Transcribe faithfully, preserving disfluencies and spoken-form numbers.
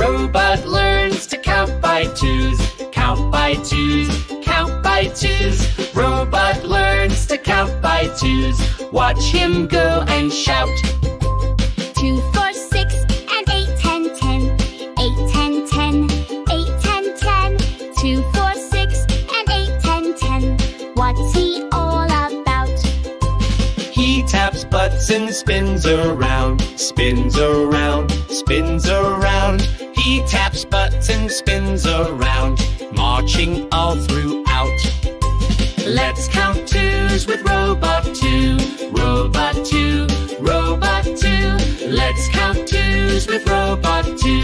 Robot learns to count by twos, count by twos, count by twos. Robot learns to count by twos. Watch him go and shout. Two, four, six, and eight, ten, ten. Eight, ten, ten, eight, ten, ten. Two, four, six, and eight, ten, ten. What's he all about? He taps butts and spins around, spins around, spins around. He taps butts and spins around, marching all throughout. Let's count twos with Robot two, Robot two, Robot two. Let's count twos with Robot two.